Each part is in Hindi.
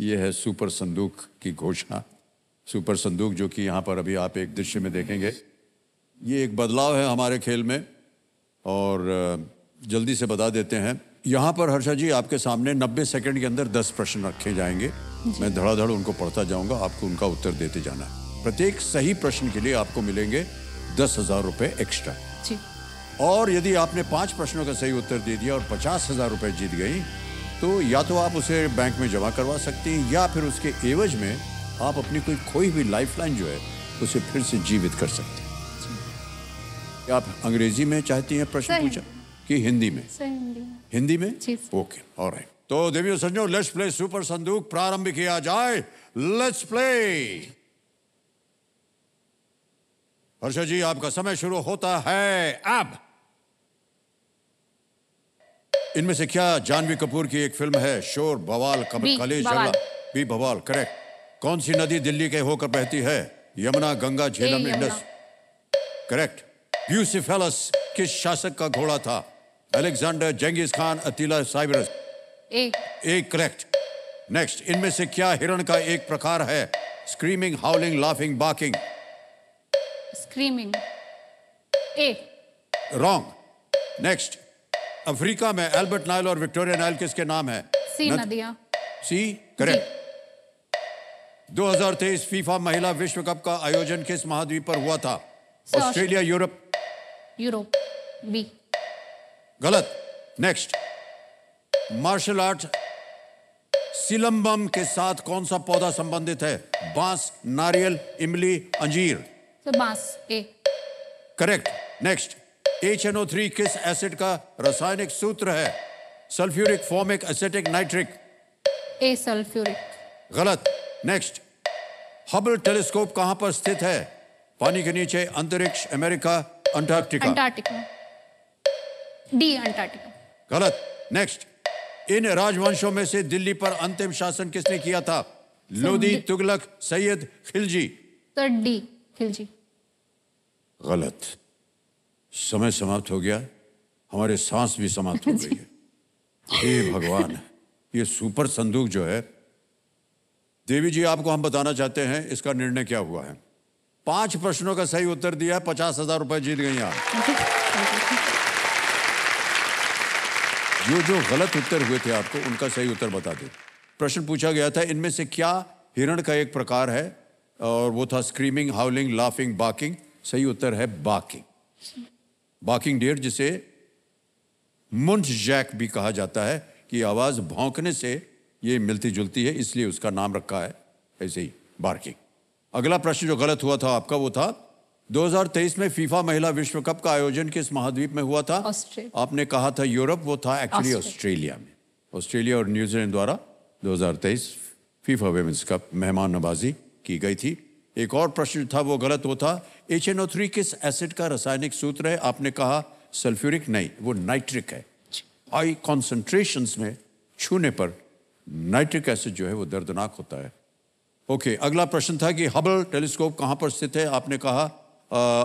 ये है सुपर संदूक की घोषणा। सुपर संदूक जो कि यहाँ पर अभी आप एक दृश्य में देखेंगे, ये एक बदलाव है हमारे खेल में। और जल्दी से बता देते हैं, यहाँ पर हर्षा जी आपके सामने 90 सेकंड के अंदर 10 प्रश्न रखे जाएंगे। मैं धड़ाधड़ उनको पढ़ता जाऊँगा, आपको उनका उत्तर देते जाना। प्रत्येक सही प्रश्न के लिए आपको मिलेंगे 10,000 रुपये एक्स्ट्रा। और यदि आपने 5 प्रश्नों का सही उत्तर दे दिया और 50,000 रुपये जीत गई, तो या तो आप उसे बैंक में जमा करवा सकती हैं या फिर उसके एवज में आप अपनी कोई खोई हुई लाइफलाइन जो है उसे फिर से जीवित कर सकते हैं। आप अंग्रेजी में चाहती हैं प्रश्न पूछा कि हिंदी में? हिंदी में, ओके, ऑलराइट। तो देवियों सज्जनों, लेट्स प्ले सुपर संदूक प्रारंभ किया जाए। Let's play. हर्षा जी आपका समय शुरू होता है अब। इनमें से क्या जानवी कपूर की एक फिल्म है शोर बवाल? कलेश जंगला, बी बवाल, करेक्ट। कौन सी नदी दिल्ली के होकर बहती है? Yamuna, Ganga, Jhelum, Indus, correct. Bucephalus किस शासक का घोड़ा था? Alexander, Genghis Khan, Attila, Cyrus, A, correct. Next, इनमें से क्या हिरण का एक प्रकार है? Screaming, howling, laughing, barking, screaming, A, wrong. Next, Africa में एल्बर्ट नाइल और विक्टोरिया नाइल किसके नाम है? सी नदियां, सी, करेक्ट। 2023 फीफा महिला विश्व कप का आयोजन किस महाद्वीप पर हुआ था? ऑस्ट्रेलिया, यूरोप, यूरोप, बी, गलत। नेक्स्ट, मार्शल आर्ट सिलम्बम के साथ कौन सा पौधा संबंधित है? बांस, नारियल, इमली, अंजीर, तो बांस, ए, करेक्ट। नेक्स्ट, HNO3 किस एसिड का रासायनिक सूत्र है? Sulphuric, formic, acetic, nitric, A, sulphuric, गलत। नेक्स्ट, हबल टेलीस्कोप कहां पर स्थित है? पानी के नीचे, अंतरिक्ष, America, Antarctica, Antarctica, D, Antarctica, गलत। नेक्स्ट, इन राजवंशों में से दिल्ली पर अंतिम शासन किसने किया था? लोधी, तुगलक, सैयद, खिलजी, तो डी, खिलजी, गलत। समय समाप्त हो गया, हमारे सांस भी समाप्त हो गई है। हे भगवान, ये सुपर संदूक जो है, देवी जी आपको हम बताना चाहते हैं इसका निर्णय क्या हुआ है। 5 प्रश्नों का सही उत्तर दिया है, 50,000 रुपये जीत गई आप। जो जो गलत उत्तर हुए थे आपको उनका सही उत्तर बता दो। प्रश्न पूछा गया था, इनमें से क्या हिरण का एक प्रकार है, और वो था स्क्रीमिंग, हाउलिंग, लाफिंग, बाकिंग। सही उत्तर है बाकिंग। बाकिंग डियर, जिसे मुंट जैक भी कहा जाता है, कि आवाज भौंकने से ये मिलती जुलती है, इसलिए उसका नाम रखा है ऐसे ही, बार्किंग। अगला प्रश्न जो गलत हुआ था आपका, वो था 2023 में फीफा महिला विश्व कप का आयोजन किस महाद्वीप में हुआ था? आपने कहा था यूरोप, वो था एक्चुअली ऑस्ट्रेलिया में। ऑस्ट्रेलिया और न्यूजीलैंड द्वारा 2023 फीफा वेमेंस कप मेहमान नवाजी की गई थी। एक और प्रश्न था वो गलत, वो था HNO3 किस एसिड का रासायनिक सूत्र है? आपने कहा सल्फ्यूरिक, नहीं, वो नाइट्रिक है। हाई कॉन्सेंट्रेशन में छूने पर नाइट्रिक एसिड जो है वो दर्दनाक होता है। ओके, अगला प्रश्न था कि हबल टेलीस्कोप कहाँ पर स्थित है? आपने कहा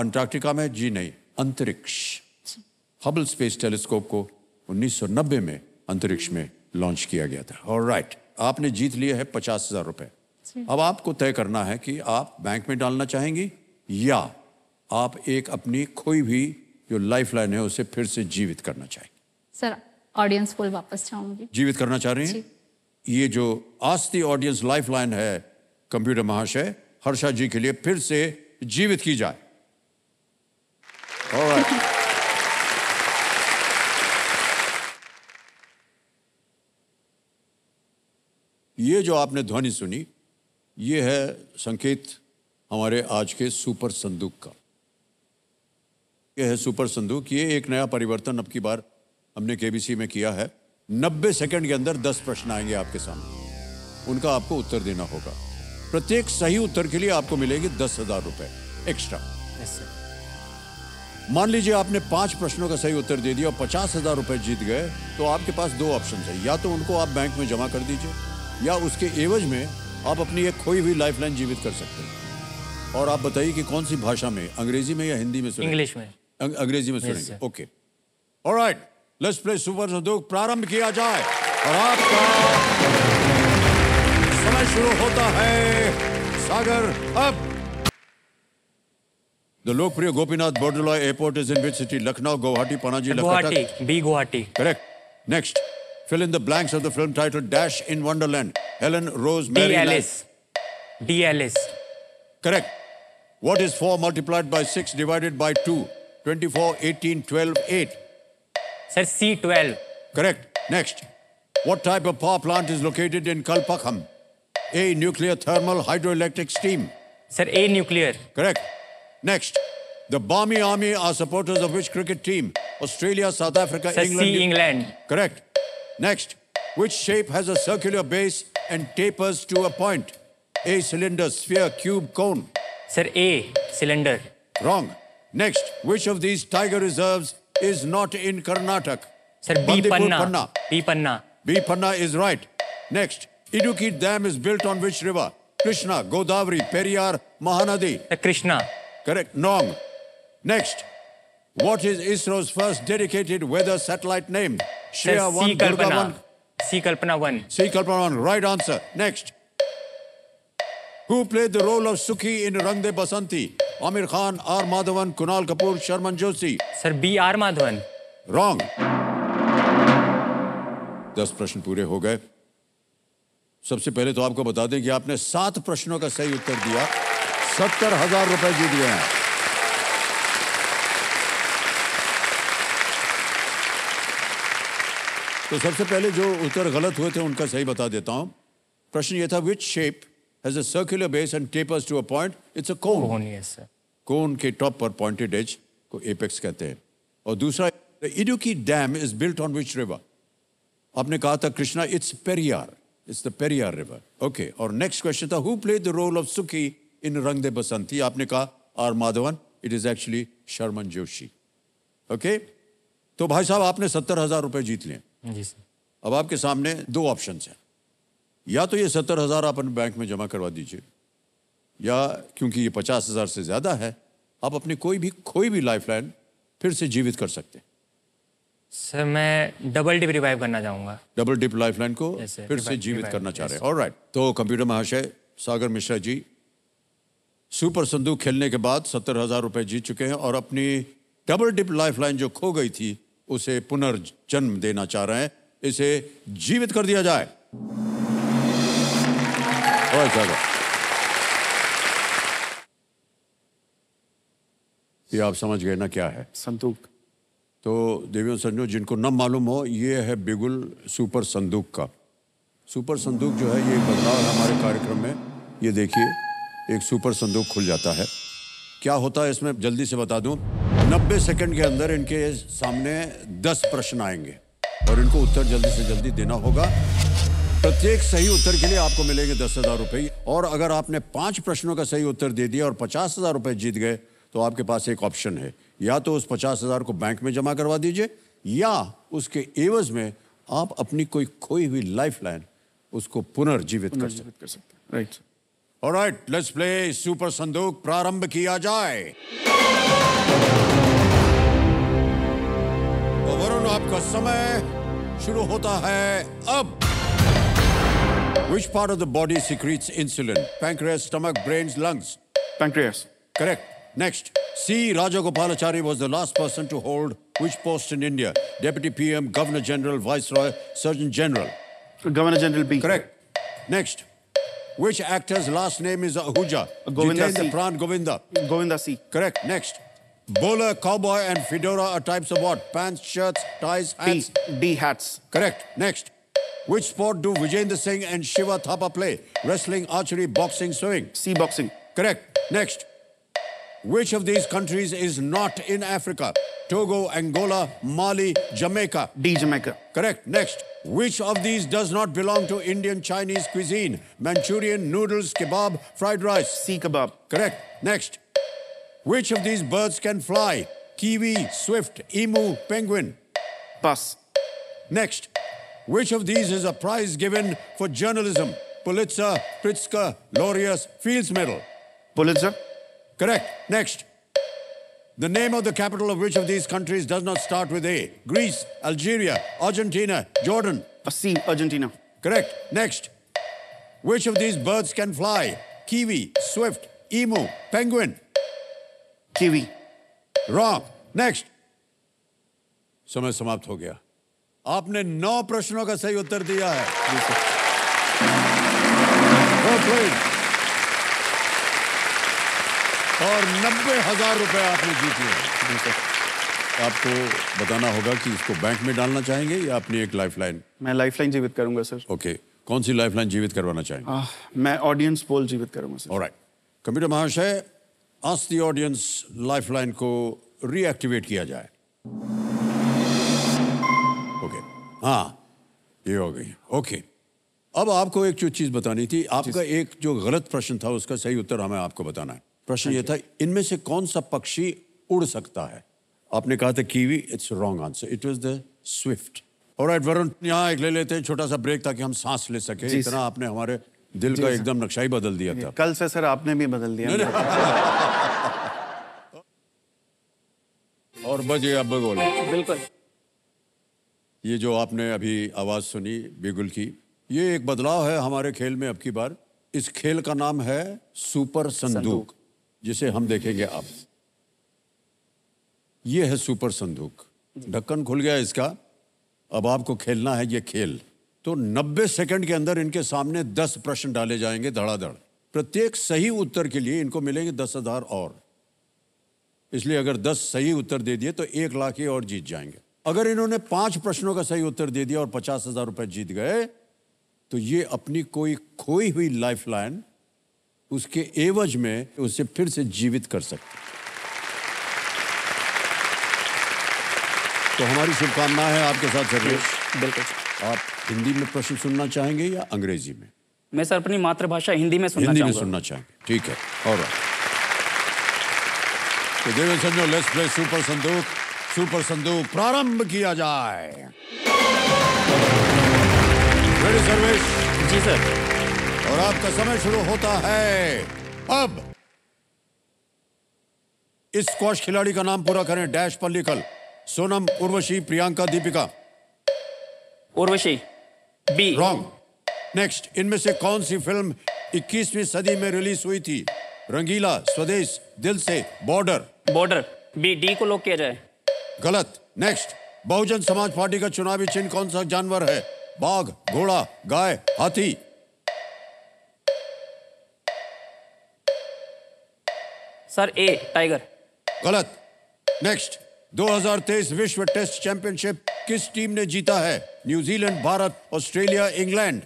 अंटार्कटिका में, जी नहीं, अंतरिक्ष। हबल स्पेस टेलीस्कोप को 1990 में अंतरिक्ष में लॉन्च किया गया था। ऑलराइट, आपने जीत लिया है 50,000 रुपये। अब आपको तय करना है कि आप बैंक में डालना चाहेंगी या आप एक अपनी खोई हुई जो लाइफ लाइन है उसे फिर से जीवित करना चाहेंगी। सर, ऑडियंस को वापस चाहूँगी। जीवित करना चाह रही हैं? ये जो आस्ती ऑडियंस लाइफलाइन है कंप्यूटर महाशय हर्षा जी के लिए, फिर से जीवित की जाए। ऑलराइट। ये जो आपने ध्वनि सुनी, ये है संकेत हमारे आज के सुपर संदूक का। ये है सुपर संदूक। ये एक नया परिवर्तन अब की बार हमने केबीसी में किया है। 90 सेकंड के अंदर 10 प्रश्न आएंगे आपके सामने, उनका आपको उत्तर देना होगा। प्रत्येक सही उत्तर के लिए आपको मिलेंगे 10,000 रुपए एक्स्ट्रा। मान लीजिए आपने 5 प्रश्नों का सही उत्तर दे दिया और 50,000 रुपए जीत गए, तो आपके पास 2 ऑप्शन है, या तो उनको आप बैंक में जमा कर दीजिए या उसके एवज में आप अपनी एक खोई हुई लाइफलाइन जीवित कर सकते हैं। और आप बताइए कि कौन सी भाषा में, अंग्रेजी में या हिंदी में? इंग्लिश में। अंग्रेजी में सुनेंगे, okay, alright. Let's play super संदूक प्रारंभ किया जाए और आपका समय शुरू होता है सागर अब। The Lokpriya Gopinath Bordoloi Airport is in which city? Lucknow, Guwahati, Panaji, Guwahati. Lakatak. B. Guwahati. Correct. Next. Fill in the blanks of the film titled Dash in Wonderland. Helen Rose Mary. D. Alice. Correct. What is 4 × 4 / 6 / 2? 24, 18, 12, 8. Sir, C. 12. Correct. Next. What type of power plant is located in Kalpakkam? A. Nuclear, thermal, hydroelectric, steam. Sir, A. Nuclear. Correct. Next, the Barmy Army are supporters of which cricket team? Australia, South Africa, Sir, England. C, England. Correct. Next, which shape has a circular base and tapers to a point? A, cylinder, sphere, cube, cone. Sir, A, cylinder. Wrong. Next, which of these tiger reserves is not in Karnataka? Sir, B, Panna. B, Panna. B, Panna is right. Next, Idukki Dam is built on which river? Krishna, Godavari, Periyar, Mahanadi. Sir, Krishna. Correct. Wrong. Next, what is ISRO's first dedicated weather satellite named? Shreya 1, Durga 1. C. Kalpana 1. C. Kalpana 1. Right answer. Next, who played the role of Sukhi in Rang De Basanti? Amir Khan, R Madhavan, Kunal Kapoor, Sharman Joshi. Sir, B. R Madhavan. Wrong. 10 प्रश्न पूरे हो गए। सबसे पहले तो आपको बता दें कि आपने 7 प्रश्नों का सही उत्तर दिया, 70,000 रुपए जीत गए हैं। तो सबसे पहले जो उत्तर गलत हुए थे उनका सही बता देता हूं। प्रश्न ये था, which shape has a circular base and tapers to a point? It's a cone. Cone के टॉप पर पॉइंटेड एज को एपेक्स कहते हैं। और दूसरा, Idukki dam is built on which river? आपने कहा था Krishna, it's Periyar, it's the Periyar river. Okay, और नेक्स्ट क्वेश्चन था, who played the role of Sukhi in Rang De Basanti? आपने कहा are Madhavan, it is actually Sharman Joshi. Okay, तो भाई साहब आपने 70,000 रुपए जीत लिए। जी सर। अब आपके सामने 2 ऑप्शंस हैं, या तो ये 70,000 आप अपने बैंक में जमा करवा दीजिए, या क्योंकि ये 50,000 से ज्यादा है, आप अपनी कोई भी लाइफलाइन फिर से जीवित कर सकते हैं। सर, मैं डबल डिप रिवाइव करना चाहूंगा। डबल डिप लाइफलाइन को फिर से जीवित करना चाह रहे हैं। ऑलराइट, तो कंप्यूटर महाशय सागर मिश्रा जी सुपर संदूक खेलने के बाद 70,000 रुपए जीत चुके हैं और अपनी डबल डिप लाइफलाइन जो खो गई थी उसे पुनर्जन्म देना चाह रहे हैं। इसे जीवित कर दिया जाए। ये आप समझ गए ना क्या है संदूक? तो देवियों संजो, जिनको न मालूम हो, ये है बिगुल सुपर संदूक का। सुपर संदूक जो है ये बदलाव है हमारे कार्यक्रम में। ये देखिए, एक सुपर संदूक खुल जाता है। क्या होता है इसमें, जल्दी से बता दूं। 90 सेकंड के अंदर इनके सामने 10 प्रश्न आएंगे और इनको उत्तर जल्दी से जल्दी देना होगा। प्रत्येक सही उत्तर के लिए आपको मिलेंगे 10,000 रुपए। और अगर आपने 5 प्रश्नों का सही उत्तर दे दिया और 50,000 रुपए जीत गए तो आपके पास एक ऑप्शन है, या तो उस 50,000 को बैंक में जमा करवा दीजिए, या उसके एवज में आप अपनी कोई भी लाइफलाइन उसको पुनर्जीवित कर सकते हैं। Right. Alright, let's play super संदूक। प्रारंभ किया जाए। वरुण, आपका समय शुरू होता है अब। Which part of the body secretes insulin? Pancreas, stomach, brains, lungs. Pancreas. Correct. Next, C. Rajagopalachari was the last person to hold which post in India? Deputy PM, Governor General, Viceroy, Surgeon General. Governor General B. Correct. Next, which actor's last name is Ahuja? Govinda C. Pran Govinda. Govinda C. Correct. Next. Bowler, cowboy and fedora are types of what? Pants, shirts, ties, hats. D. Hats. Correct. Next. Which sport do Vijayendra Singh and Shiva Thapa play? Wrestling, archery, boxing, swimming. C. Boxing. Correct. Next. Which of these countries is not in Africa? Togo, Angola, Mali, Jamaica. D. Jamaica. Correct. Next. Which of these does not belong to Indian Chinese cuisine? Manchurian, noodles, kebab, fried rice. C. Kebab. Correct. Next. Which of these birds can fly? Kiwi, Swift, Emu, Penguin. Pass. Next. Which of these is a prize given for journalism? Pulitzer, Pritzker, Laureus, Fields Medal. Pulitzer. Correct. Next. The name of the capital of which of these countries does not start with A? Greece, Algeria, Argentina, Jordan. C. Argentina. Correct. Next. Which of these birds can fly? Kiwi, Swift, Emu, Penguin. Kiwi. Wrong. Next. समय समाप्त हो गया। आपने 9 प्रश्नों का सही उत्तर दिया है। और 90,000 रुपए आपने जीत लिए। आपको बताना होगा कि इसको बैंक में डालना चाहेंगे या अपनी एक लाइफलाइन? मैं लाइफलाइन जीवित करूंगा सर। ओके, कौन सी लाइफलाइन जीवित करवाना चाहेंगे? मैं ऑडियंस पोल जीवित करूंगा सर। ऑलराइट, कंप्यूटर महाशय, आस्क द ऑडियंस लाइफलाइन को रीएक्टिवेट किया जाए। हाँ, ये हो गई। ओके, अब आपको एक जो चीज बतानी थी, आपका एक जो गलत प्रश्न था उसका सही उत्तर हमें आपको बताना है। प्रश्न ये था, इनमें से कौन सा पक्षी उड़ सकता है? आपने कहा था kiwi, it's wrong answer, it was the swift. Alright Varun, यहाँ एक ले लेते हैं छोटा सा ब्रेक ताकि हम सांस ले सके। इतना आपने हमारे दिल का एकदम नक्शा ही बदल दिया था। कल से सर आपने भी बदल दिया। और बजे अब बोले, बिल्कुल ये जो आपने अभी आवाज़ सुनी बिगुल की, ये एक बदलाव है हमारे खेल में अब की बार। इस खेल का नाम है सुपर संदूक, जिसे हम देखेंगे अब। ये है सुपर संदूक, ढक्कन खुल गया इसका। अब आपको खेलना है ये खेल। तो 90 सेकंड के अंदर इनके सामने 10 प्रश्न डाले जाएंगे धड़ाधड़। प्रत्येक सही उत्तर के लिए इनको मिलेंगे 10,000 और। इसलिए अगर 10 सही उत्तर दे दिए तो 1,00,000 और जीत जाएंगे। अगर इन्होंने 5 प्रश्नों का सही उत्तर दे दिया और 50,000 रुपए जीत गए तो ये अपनी कोई खोई हुई लाइफलाइन उसके एवज में उसे फिर से जीवित कर सकते। तो हमारी शुभकामनाएं है आपके साथ सर्वेश। बिल्कुल। आप हिंदी में प्रश्न सुनना चाहेंगे या अंग्रेजी में? मैं सर अपनी मातृभाषा हिंदी में सुनना चाहूंगा। हिंदी में सुनना चाहेंगे, ठीक है। और सुपर संदूक, सुपर संदूक प्रारंभ किया जाए। Ready service? जी सर। और आपका समय शुरू होता है अब। इस स्क्वॉश खिलाड़ी का नाम पूरा करें। डैश पर लिखल। Sonam, Urvashi, Priyanka, Deepika. Urvashi. B. Wrong. Next, इनमें से कौन सी फिल्म 21वीं सदी में रिलीज हुई थी? रंगीला, Swades, Dil Se, Border. Border. B. D को लॉक किया जाए। गलत। नेक्स्ट, बहुजन समाज पार्टी का चुनावी चिन्ह कौन सा जानवर है? बाघ, घोड़ा, गाय, हाथी। Sir A. टाइगर। गलत। नेक्स्ट, 2023 विश्व टेस्ट चैंपियनशिप किस टीम ने जीता है? New Zealand, Bharat, Australia, England.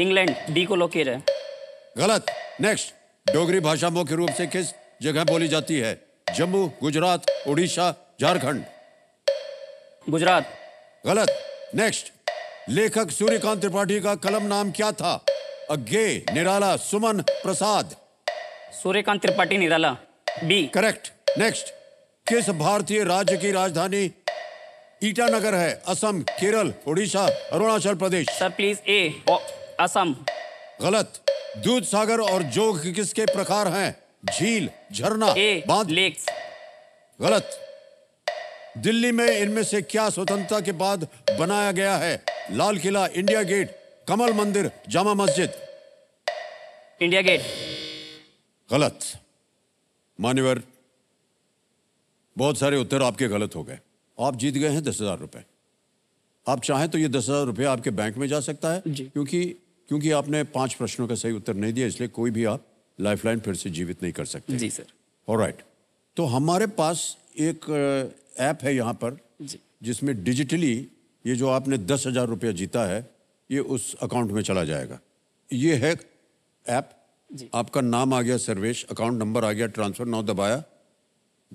England. D को लॉक किया जाए। गलत। नेक्स्ट, डोगरी भाषा मुख्य रूप से किस जगह बोली जाती है? जम्मू, गुजरात, उड़ीसा, झारखंड। गुजरात। गलत। नेक्स्ट, लेखक सूर्यकांत त्रिपाठी का कलम नाम क्या था? Agyeya, Nirala, Suman, Prasad. Suryakant Tripathi, Nirala. B. Correct. Next, किस भारतीय राज्य की राजधानी ईटानगर है? Assam, Kerala, Orissa, Arunachal Pradesh. Sir please A. Assam. गलत। दूध सागर और जोग किसके प्रकार हैं? झील, झरना, बांध। लेक्स। गलत। दिल्ली में इनमें से क्या स्वतंत्रता के बाद बनाया गया है? लाल किला, इंडिया गेट, कमल मंदिर, जामा मस्जिद। India Gate. गलत। मान्यवर, बहुत सारे उत्तर आपके गलत हो गए। आप जीत गए हैं 10,000 रुपए। आप चाहें तो ये 10,000 रुपए आपके बैंक में जा सकता है, क्योंकि आपने 5 प्रश्नों का सही उत्तर नहीं दिया, इसलिए कोई भी आप लाइफलाइन फिर से जीवित नहीं कर सकते। जी सर। ऑलराइट, तो हमारे पास एक ऐप है यहाँ पर जिसमें डिजिटली ये जो आपने 10,000 रुपया जीता है ये उस अकाउंट में चला जाएगा। ये है ऐप। आपका नाम आ गया सर्वेश, अकाउंट नंबर आ गया, ट्रांसफर नाउ दबाया,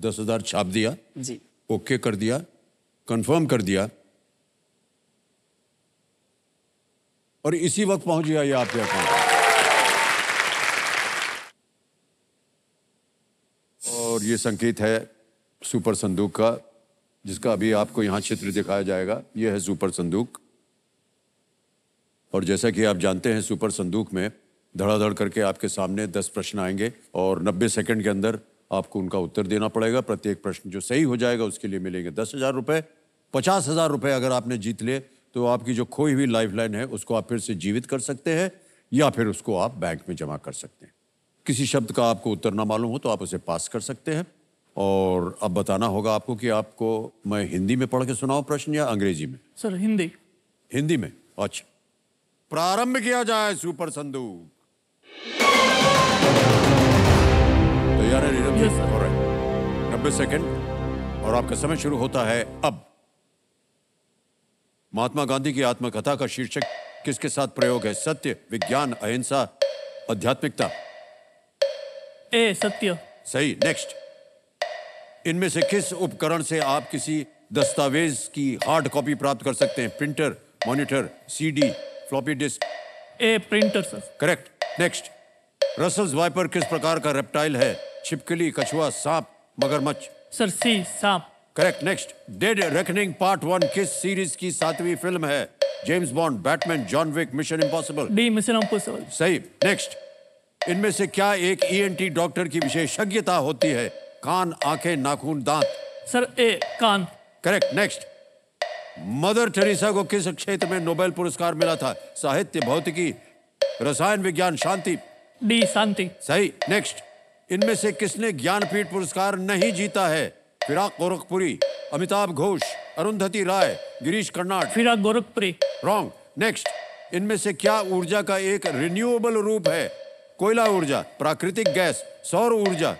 10,000 छाप दिया, ओके कर दिया, कंफर्म कर दिया, और इसी वक्त पहुँच गया ये आपके अकाउंट। और ये संकेत है सुपर संदूक का, जिसका अभी आपको यहाँ चित्र दिखाया जाएगा। ये है सुपर संदूक, और जैसा कि आप जानते हैं सुपर संदूक में धड़ाधड़ करके आपके सामने 10 प्रश्न आएंगे और 90 सेकंड के अंदर आपको उनका उत्तर देना पड़ेगा। प्रत्येक प्रश्न जो सही हो जाएगा उसके लिए मिलेंगे 10,000 रुपये। 50,000 रुपये अगर आपने जीत लिए तो आपकी जो खोई हुई लाइफलाइन है उसको आप फिर से जीवित कर सकते हैं या फिर उसको आप बैंक में जमा कर सकते हैं। किसी शब्द का आपको उत्तर ना मालूम हो तो आप उसे पास कर सकते हैं। और अब बताना होगा आपको कि आपको मैं हिंदी में पढ़ के सुनाऊं प्रश्न या अंग्रेजी में? सर हिंदी। हिंदी में, अच्छा। प्रारंभ किया जाए सुपर संदूक। तैयार है नीरज जी? हो रहा है। 90 सेकंड और आपका समय शुरू होता है अब। महात्मा गांधी की आत्मकथा का शीर्षक किसके साथ प्रयोग है? सत्य, विज्ञान, अहिंसा, आध्यात्मिकता। ए सत्य। सही। नेक्स्ट, इनमें से किस उपकरण से आप किसी दस्तावेज की हार्ड कॉपी प्राप्त कर सकते हैं? Printer, monitor, CD, floppy disk. A printer sir. Correct. Next, Russell's viper किस प्रकार का रेप्टाइल है? छिपकली, कछुआ, सांप, मगरमच्छ। सर सी सांप। Correct. Next, dead reckoning part 1 किस सीरीज की 7वीं फिल्म है? James Bond, Batman, John Wick, Mission Impossible. D Mission Impossible. सही। नेक्स्ट, इनमें से क्या एक ईएनटी डॉक्टर की विशेषज्ञता होती है? कान, आंखें, नाखून, दांत। सर ए कान। करेक्ट। नेक्स्ट, मदर टेरेसा को किस क्षेत्र में नोबेल पुरस्कार मिला था? साहित्य, भौतिकी, रसायन विज्ञान, शांति। डी शांति। सही। नेक्स्ट, इनमें से किसने ज्ञानपीठ पुरस्कार नहीं जीता है? फिराक गोरखपुरी, अमिताभ घोष, अरुंधति राय, गिरीश कर्नाड। फिराक गोरखपुरी। रॉन्ग। नेक्स्ट, इनमें से क्या ऊर्जा का एक रिन्यूएबल रूप है? कोयला ऊर्जा, प्राकृतिक गैस, सौर ऊर्जा।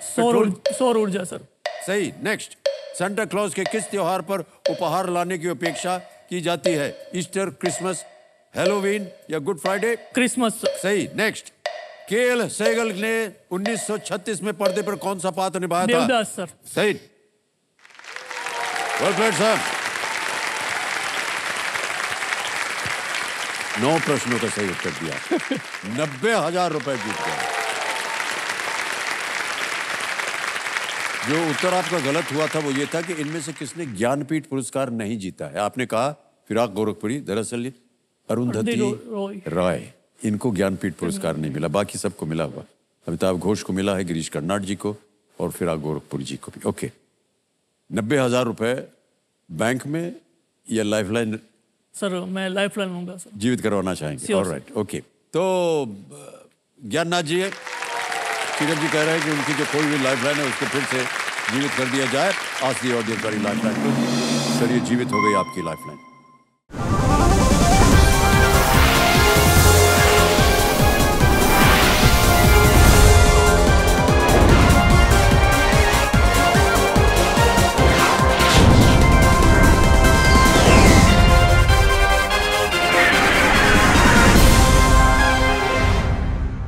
सौर ऊर्जा सर। सही। नेक्स्ट, सांता क्लॉज के किस त्योहार पर उपहार लाने की अपेक्षा की जाती है? ईस्टर, क्रिसमस, हैलोवीन या गुड फ्राइडे। क्रिसमस। सही। नेक्स्ट, केएल सेगल ने 1936 में पर्दे पर कौन सा पात्र निभाया था? देवदास सर। सही। Well played sir. 9 प्रश्नों का सही उत्तर दिया। 90,000 रुपए जीत गए। जो उत्तर आपका गलत हुआ था वो ये था कि इनमें से किसने ज्ञानपीठ पुरस्कार नहीं जीता है। आपने कहा फिराक गोरखपुरी, दरअसल अरुंधति राय, इनको ज्ञानपीठ पुरस्कार नहीं मिला, बाकी सबको मिला हुआ। अमिताभ घोष को मिला है, गिरीश कर्नाड जी को और फिराक गोरखपुरी जी को भी। ओके, 90,000 रुपए बैंक में या लाइफलाइन? सर मैं लाइफलाइन लूंगा सर। जीवित करवाना चाहेंगे। Alright, okay. तो ज्ञाननाथ जी है, सीरम जी कह रहे हैं कि उनकी जो कोई भी लाइफलाइन है उसको फिर से जीवित कर दिया जाए। आज की ऑडियंस वाली लाइफलाइन, चलिए जीवित हो गई आपकी लाइफलाइन।